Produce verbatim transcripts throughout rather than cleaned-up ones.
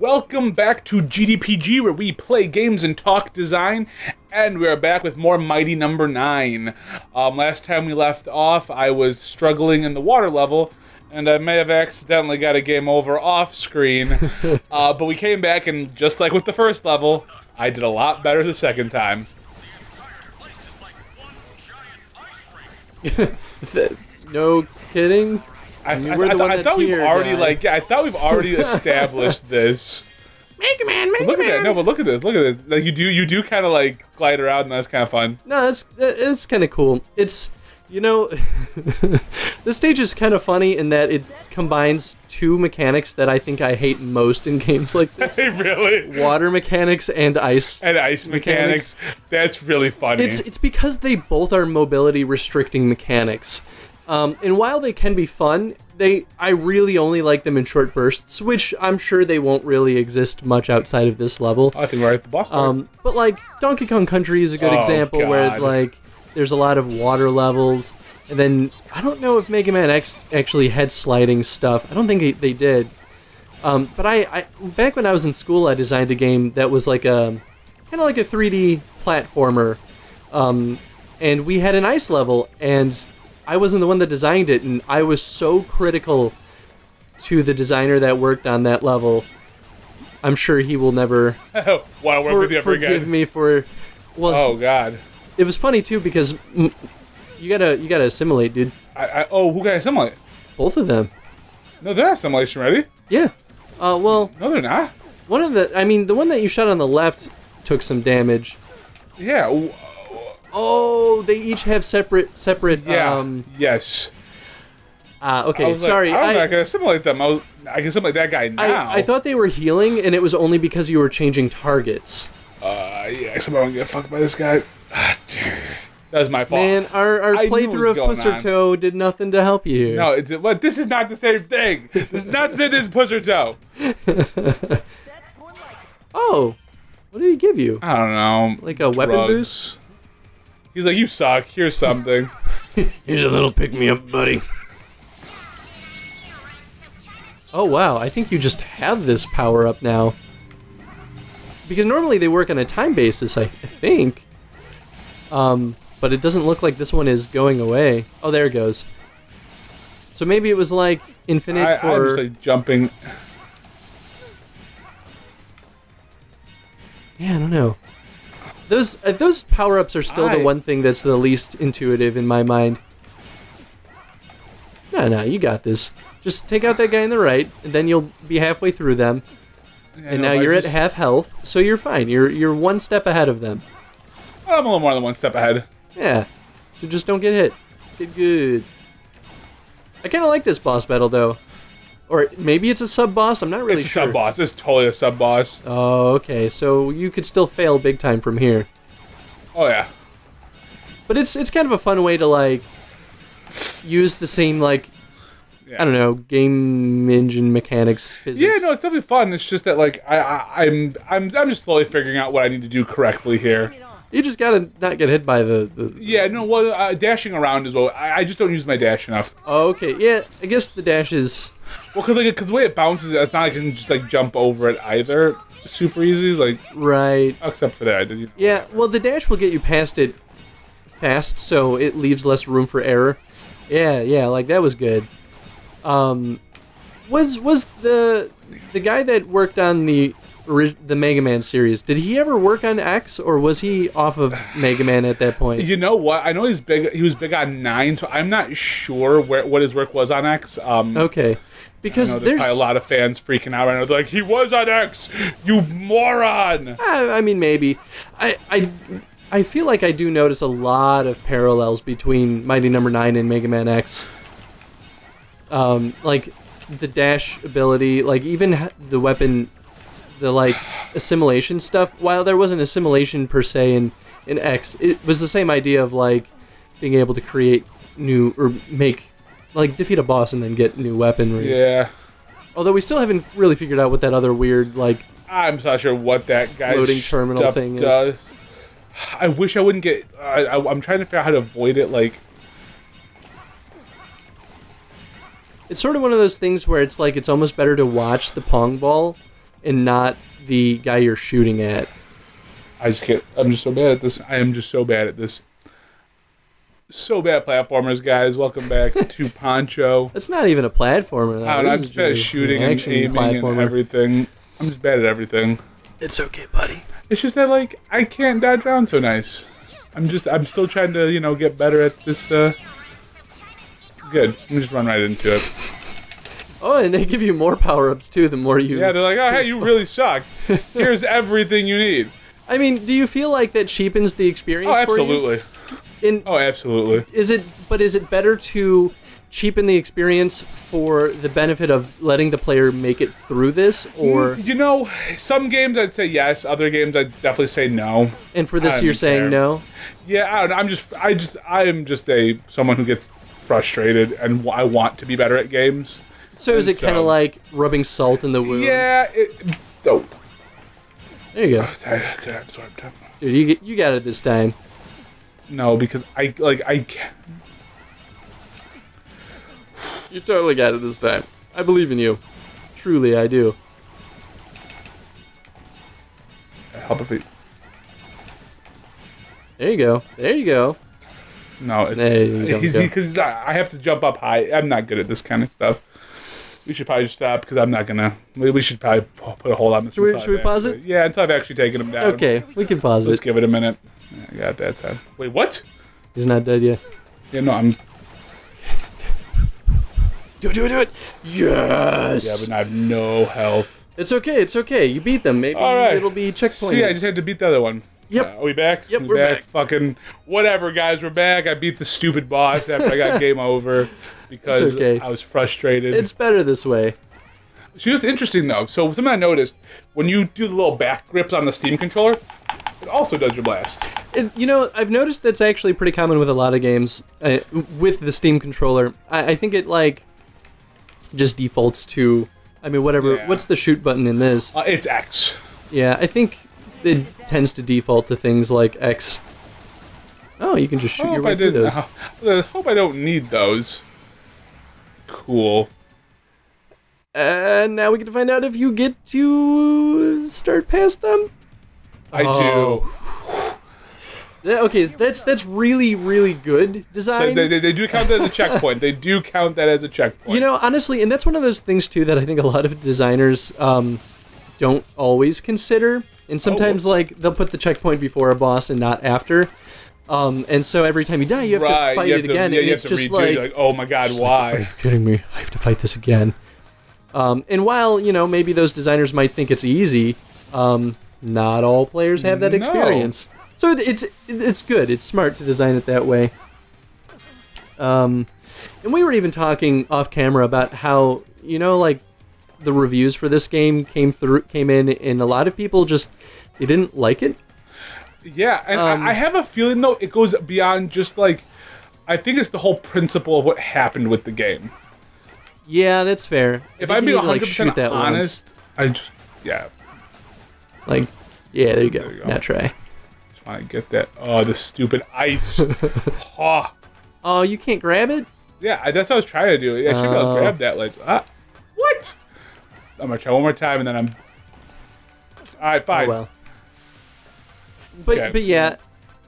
Welcome back to G D P G, where we play games and talk design, and we are back with more Mighty number nine. Um, last time we left off, I was struggling in the water level, and I may have accidentally got a game over off screen, uh, but we came back, and just like with the first level, I did a lot better the second time. No kidding? I, th I, th I, th I thought we've here, already guy. like yeah, I thought we've already established this. Mega Man, Mega look Man. Look at that! No, but look at this! Look at this! Like you do, you do kind of like glide around, and that's kind of fun. No, that's it's kind of cool. It's you know, this stage is kind of funny in that it combines two mechanics that I think I hate most in games like this. Hey, really? Water mechanics and ice and ice mechanics. mechanics. That's really funny. It's it's because they both are mobility restricting mechanics. Um, and while they can be fun, they I really only like them in short bursts, which I'm sure they won't really exist much outside of this level. I think we're at the boss part. Um, but like Donkey Kong Country is a good oh, example God. where like there's a lot of water levels, and then I don't know if Mega Man X actually had sliding stuff. I don't think they, they did. Um, but I, I back when I was in school, I designed a game that was like a kind of like a three D platformer, um, and we had an ice level and. I wasn't the one that designed it, and I was so critical to the designer that worked on that level. I'm sure he will never wow, work for, with you forgive again. me for. Well, oh God! It was funny too because you gotta you gotta assimilate, dude. I, I oh, who gotta assimilate? Both of them. No, they're assimilation ready. Yeah. Uh, well. No, they're not. One of the I mean, the one that you shot on the left took some damage. Yeah. Oh, they each have separate, separate. Yeah. Um, yes. Uh, okay. I was sorry. Like, I, was I, like, I can assimilate them. I, was, I can assimilate that guy now. I, I thought they were healing, and it was only because you were changing targets. Uh, yeah. Except I don't get fucked by this guy. Ah, dude. That was my fault. Man, our, our playthrough of Pussertoe did nothing to help you here. No, it's, well, this is not the same thing. This is not the same thing as Pussertoe. Oh, what did he give you? I don't know. Like a drugs. weapon boost. He's like, you suck. Here's something. Here's a little pick-me-up, buddy. Oh, wow. I think you just have this power-up now. Because normally they work on a time basis, I, I think. Um, but it doesn't look like this one is going away. Oh, there it goes. So maybe it was like infinite I, for... I'm just like jumping. Yeah, I don't know. Those uh, those power-ups are still I... the one thing that's the least intuitive in my mind. No, no, you got this. Just take out that guy on the right, and then you'll be halfway through them. Yeah, and no, now I you're just... at half health, so you're fine. You're you're one step ahead of them. I'm a little more than one step ahead. Yeah. So just don't get hit. Good, good. I kind of like this boss battle, though. Or maybe it's a sub-boss, I'm not really sure. It's a sure. sub-boss, it's totally a sub-boss. Oh, okay, so you could still fail big time from here. Oh, yeah. But it's it's kind of a fun way to, like, use the same, like, yeah. I don't know, game engine mechanics, physics. Yeah, no, it's definitely fun, it's just that, like, I, I, I'm, I'm, I'm just slowly figuring out what I need to do correctly here. You just gotta not get hit by the... the, the yeah, no, well, uh, dashing around as well. I, I just don't use my dash enough. Oh, okay, yeah, I guess the dash is... Well, because like, cause the way it bounces, it's not like you can just like jump over it either. Super easy, like right. Except for that, you know, yeah. Whatever. Well, the dash will get you past it fast, so it leaves less room for error. Yeah, yeah. Like that was good. Um, was was the the guy that worked on the the Mega Man series? Did he ever work on X, or was he off of Mega Man at that point? You know what? I know he's big. He was big on nine. So I'm not sure where what his work was on X. Um, okay. Because I know there's, there's probably a lot of fans freaking out right now. They're like, he was on X, you moron! I, I mean, maybe. I, I I feel like I do notice a lot of parallels between Mighty number nine and Mega Man X. Um, like, the dash ability, like, even the weapon, the, like, assimilation stuff. While there wasn't assimilation, per se, in, in X, it was the same idea of, like, being able to create new, or make... Like, defeat a boss and then get new weaponry. Yeah. Although we still haven't really figured out what that other weird, like... I'm not sure what that guy's floating terminal thing does. is. I wish I wouldn't get... I, I, I'm trying to figure out how to avoid it, like... It's sort of one of those things where it's like, it's almost better to watch the Pong ball and not the guy you're shooting at. I just can't. I'm just so bad at this. I am just so bad at this. So bad platformers, guys. Welcome back to Poncho. It's not even a platformer. Though. I don't know, I'm just bad at shooting and aiming platformer. and everything. I'm just bad at everything. It's okay, buddy. It's just that, like, I can't dodge around so nice. I'm just, I'm still trying to, you know, get better at this. Uh... Good. Let me just run right into it. Oh, and they give you more power-ups, too, the more you... Yeah, they're like, oh, hey, you really suck. Here's everything you need. I mean, do you feel like that cheapens the experience oh, for you? Oh, absolutely. Oh, absolutely. Is it? But is it better to cheapen the experience for the benefit of letting the player make it through this, or...? You know, some games I'd say yes, other games I'd definitely say no. And for this you're saying no? Yeah, I don't know. I'm just, I just, I am just a, someone who gets frustrated, and I want to be better at games. So is it kind of like rubbing salt in the wound? Yeah, it... Oh. There you go. Dude, you you got it this time. No, because I like I can't. You totally got it this time. I believe in you. Truly, I do. Help if it. There you go. There you go. No, it, there you he's, go. Because I have to jump up high. I'm not good at this kind of stuff. We should probably stop because I'm not gonna. We should probably put a hold on this. Should we, should we pause it? Yeah, until I've actually taken him down. Okay, we can pause it. Let's give it a minute. I got that time. Wait, what? He's not dead yet. Yeah, no, I'm. Do it, do it, do it! Yes! Yeah, but I have no health. It's okay, it's okay. You beat them. Maybe All right. it'll be checkpoint. See, I just had to beat the other one. Yep. Uh, are we back? Yep, we we're back. back. Fucking whatever, guys. We're back. I beat the stupid boss after I got game over. Because okay. I was frustrated. It's better this way. She was interesting, though. So something I noticed, when you do the little back grips on the Steam controller, it also does your blast. It, you know, I've noticed that's actually pretty common with a lot of games uh, with the Steam controller. I, I think it, like, just defaults to, I mean, whatever. Yeah. What's the shoot button in this? Uh, it's X. Yeah, I think it tends to default to things like X. Oh, you can just shoot your way through those. I hope I don't need those. Cool. And uh, now we get to find out if you get to start past them. I oh. do. That, okay, that's that's really really good design. So they, they, they do count that as a checkpoint. They do count that as a checkpoint. You know, honestly, and that's one of those things too that I think a lot of designers um, don't always consider. And sometimes oh. like they'll put the checkpoint before a boss and not after. Um, and so every time you die, you have right, to fight have it to, again. Yeah, and you it's have to just redo like, like, oh my god, why? Like, are you kidding me? I have to fight this again. Um, and while, you know, maybe those designers might think it's easy, um, not all players have that no. experience. So it, it's it's good. It's smart to design it that way. Um, and we were even talking off camera about how, you know, like the reviews for this game came through, came in, and a lot of people just they didn't like it. Yeah, and um, I have a feeling, though, it goes beyond just, like... I think it's the whole principle of what happened with the game. Yeah, that's fair. If I'm being one hundred percent like, honest, I just... Yeah. Like, yeah, there you go. There you go. Now try. Just want to get that... Oh, the stupid ice. oh. oh, you can't grab it? Yeah, that's what I was trying to do. Yeah, I should be able to grab that. Like, ah, what? I'm going to try one more time, and then I'm... All right, fine. Oh, well. But, okay. but yeah,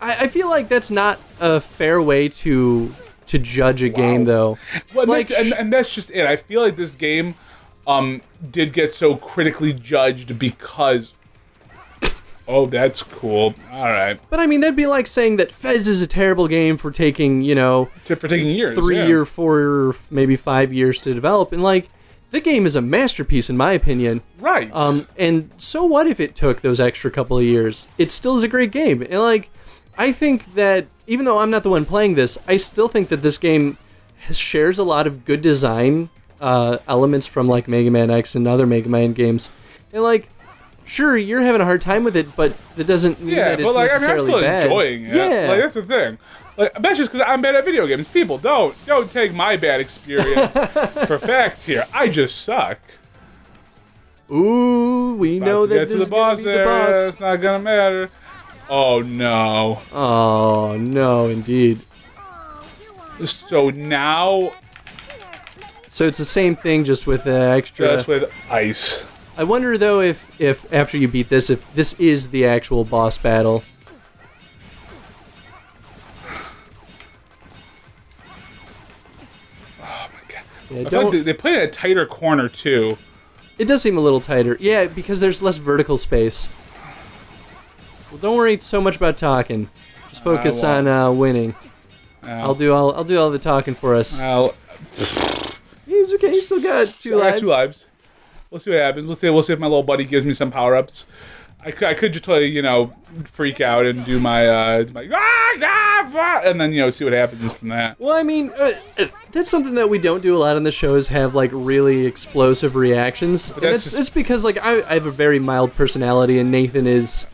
I, I feel like that's not a fair way to to judge a wow. game, though. Well, like, and, that's, and, and that's just it. I feel like this game um, did get so critically judged because... Oh, that's cool. All right. But, I mean, that'd be like saying that Fez is a terrible game for taking, you know... For taking years, Three yeah. or four or maybe five years to develop. And, like, the game is a masterpiece, in my opinion. Right. Um, and so what if it took those extra couple of years? It still is a great game. And, like, I think that, even though I'm not the one playing this, I still think that this game has, shares a lot of good design uh, elements from, like, Mega Man X and other Mega Man games. And, like, sure, you're having a hard time with it, but that doesn't mean yeah, that it's but, like, necessarily I mean, I'm still bad. enjoying it. Yeah. Like, that's the thing. Like, I bet just because I'm bad at video games. People, don't don't take my bad experience for fact here. I just suck. Ooh, we About know to that get this to the boss is the boss. It's not gonna matter. Oh no. Oh no, indeed. So now. So it's the same thing, just with the extra. Just with ice. I wonder though if, if after you beat this, if this is the actual boss battle. Oh my god. Yeah, I don't, like they play at a tighter corner too. It does seem a little tighter. Yeah, because there's less vertical space. Well, don't worry so much about talking. Just focus uh, well, on uh, winning. Uh, I'll do all I'll do all the talking for us. Uh, He's okay. He's still got two lives. I got two lives. We'll see what happens. We'll see. We'll see if my little buddy gives me some power ups. I could, I could just totally, you know, freak out and do my uh, my ah, ah, and then, you know, see what happens from that. Well, I mean, uh, that's something that we don't do a lot on the show is have like really explosive reactions. That's and it's, just... it's because like I, I have a very mild personality and Nathan is,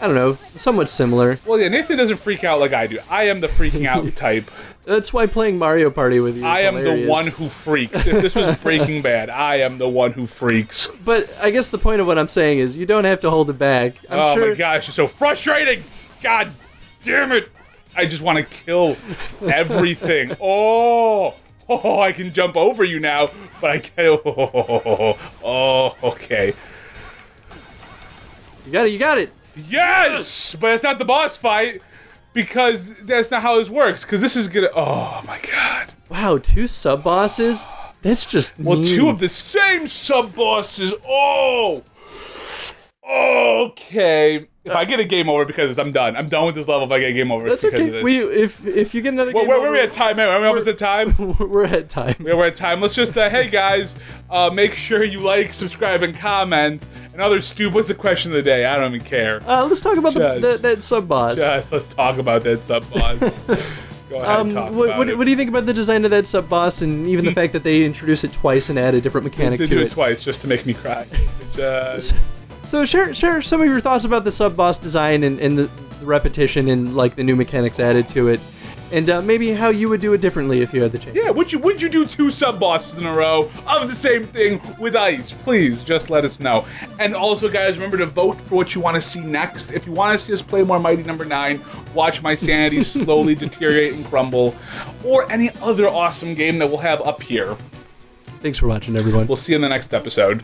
I don't know, somewhat similar. Well, yeah, Nathan doesn't freak out like I do. I am the freaking out type. That's why playing Mario Party with you is I am hilarious. The one who freaks. If this was Breaking Bad, I am the one who freaks. But I guess the point of what I'm saying is you don't have to hold it back. I'm oh sure my gosh, it's so frustrating! God damn it! I just want to kill everything. oh, oh, I can jump over you now, but I can't. Oh, oh, okay. You got it, you got it! Yes! But it's not the boss fight. Because that's not how this works. Because this is gonna. Oh my god! Wow, two sub bosses. That's just. Well, mean. Two of the same sub bosses. Oh. Okay. If uh, I get a game over because I'm done. I'm done with this level. If I get a game over, that's because okay. Of this. We if if you get another. Well, game where, where over, are we at time? Man, are we almost at time? We're at time. Yeah, we're at time. Let's just. Uh, hey guys, uh, make sure you like, subscribe, and comment. Another stupid. What's the question of the day? I don't even care. Uh, let's talk about just, the, that, that sub boss. Yes, let's talk about that sub boss. Go ahead um, and talk what, about what, it. What do you think about the design of that sub boss, and even the fact that they introduce it twice and add a different mechanic they to it? They do it twice just to make me cry. Just... So share share some of your thoughts about the sub boss design and, and the repetition and like the new mechanics added to it, and uh, maybe how you would do it differently if you had the chance. Yeah, would you would you do two sub bosses in a row of the same thing with ice? Please just let us know. And also, guys, remember to vote for what you want to see next. If you want to see us play more Mighty Number Nine, watch my sanity slowly deteriorate and crumble, or any other awesome game that we'll have up here. Thanks for watching, everyone. We'll see you in the next episode.